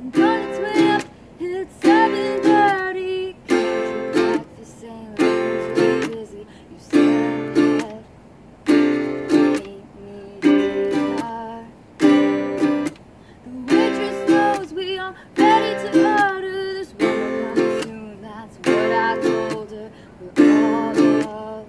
and got its way up, and it's 7:30. Can't you walk the same road, too busy, you said take me to the bar. The waitress knows we are ready to order. This woman comes soon, that's what I told her. We're all in love.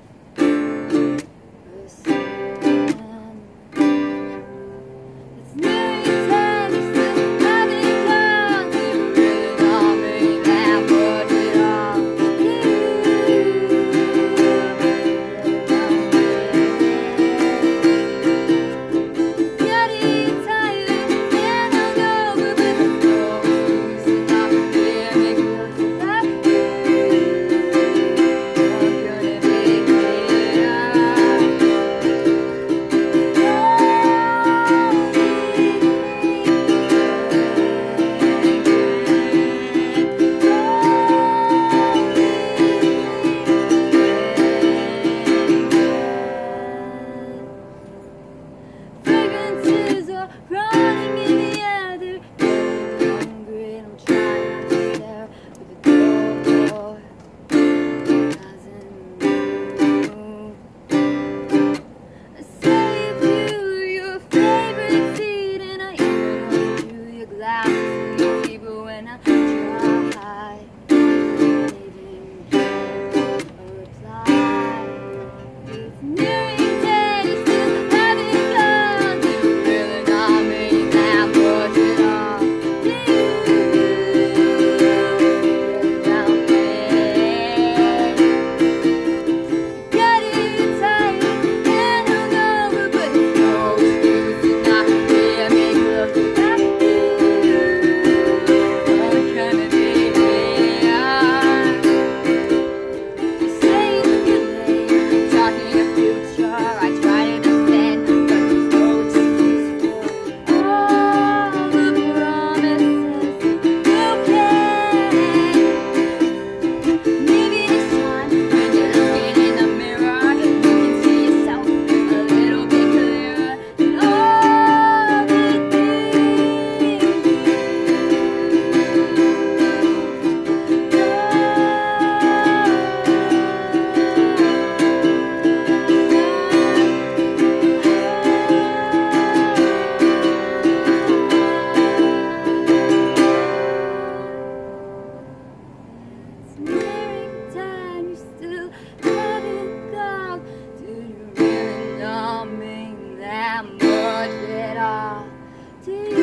That much at all.